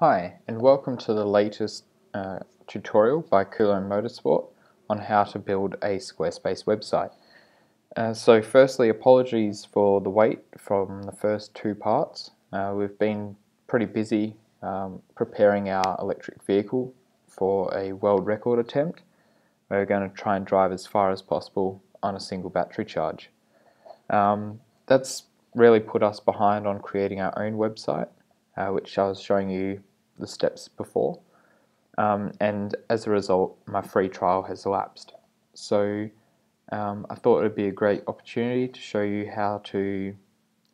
Hi, and welcome to the latest tutorial by Coulomb Motorsport on how to build a Squarespace website. So firstly, apologies for the wait from the first two parts. We've been pretty busy preparing our electric vehicle for a world record attempt. We're going to try and drive as far as possible on a single battery charge. That's really put us behind on creating our own website, which I was showing you the steps before, and as a result my free trial has elapsed. So I thought it would be a great opportunity to show you how to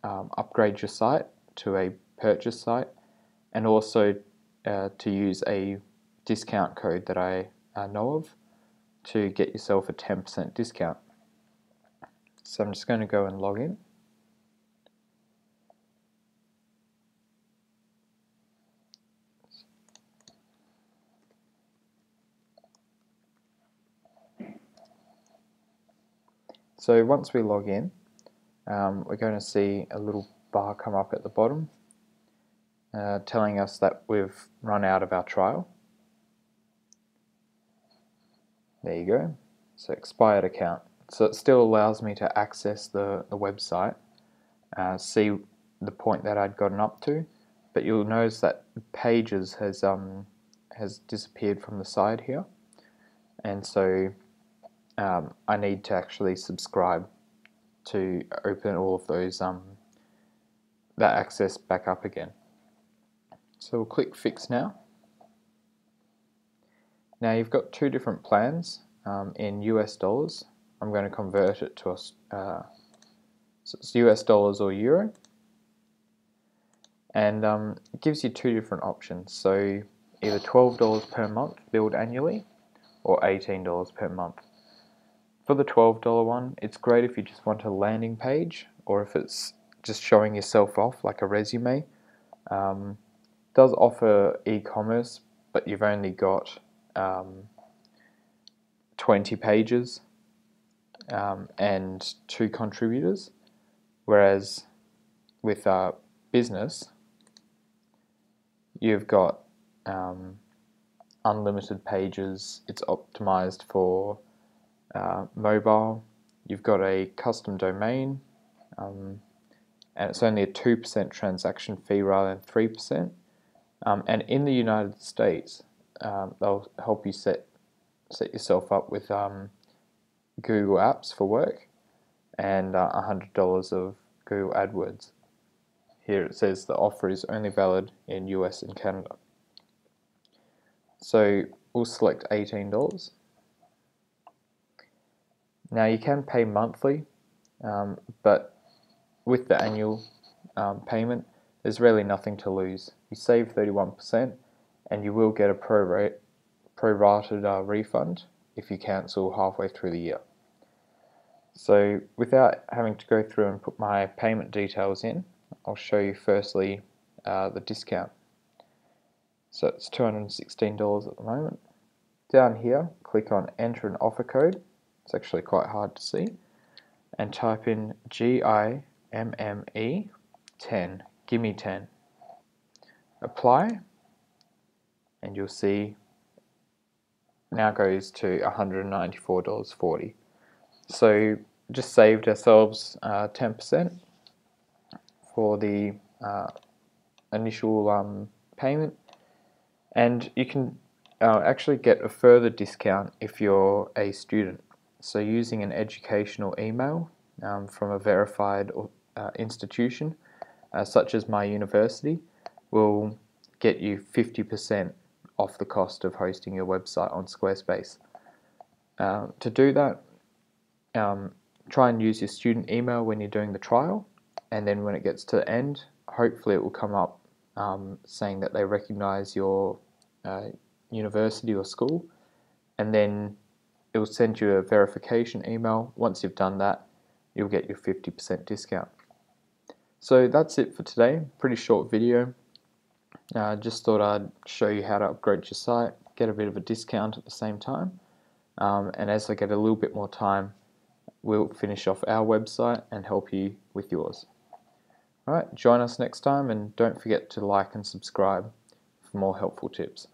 upgrade your site to a purchase site, and also to use a discount code that I know of to get yourself a 10% discount. So I'm just going to go and log in. So once we log in, we're going to see a little bar come up at the bottom telling us that we've run out of our trial. There you go, so expired account. So it still allows me to access the website, see the point that I'd gotten up to, but you'll notice that pages has disappeared from the side here, and so I need to actually subscribe to open all of those that access back up again. So we'll click fix now. Now you've got two different plans in US dollars. I'm going to convert it to so it's US dollars or euro, and it gives you two different options. So either $12 per month billed annually, or $18 per month. For the $12 one, it's great if you just want a landing page, or if it's just showing yourself off like a resume. It does offer e-commerce, but you've only got 20 pages and 2 contributors, whereas with business you've got unlimited pages. It's optimized for mobile. You've got a custom domain, and it's only a 2% transaction fee rather than 3%. And in the United States, they'll help you set yourself up with Google Apps for work, and $100 of Google AdWords. Here it says the offer is only valid in US and Canada. So we'll select $18. Now you can pay monthly, but with the annual payment there's really nothing to lose. You save 31% and you will get a prorated refund if you cancel halfway through the year. So without having to go through and put my payment details in, I'll show you firstly the discount. So it's $216 at the moment. Down here, click on enter an offer code. It's actually quite hard to see, and type in GIMME 10, gimme 10. Apply, and you'll see now goes to $194.40. So just saved ourselves 10% for the initial payment, and you can actually get a further discount if you're a student. So using an educational email from a verified institution, such as my university, will get you 50% off the cost of hosting your website on Squarespace. To do that, try and use your student email when you're doing the trial, and then when it gets to the end, hopefully it will come up saying that they recognize your university or school, and then it will send you a verification email. Once you've done that, you'll get your 50% discount. So that's it for today. Pretty short video. Just thought I'd show you how to upgrade your site, get a bit of a discount at the same time, and as I get a little bit more time, we'll finish off our website and help you with yours. Alright, join us next time, and don't forget to like and subscribe for more helpful tips.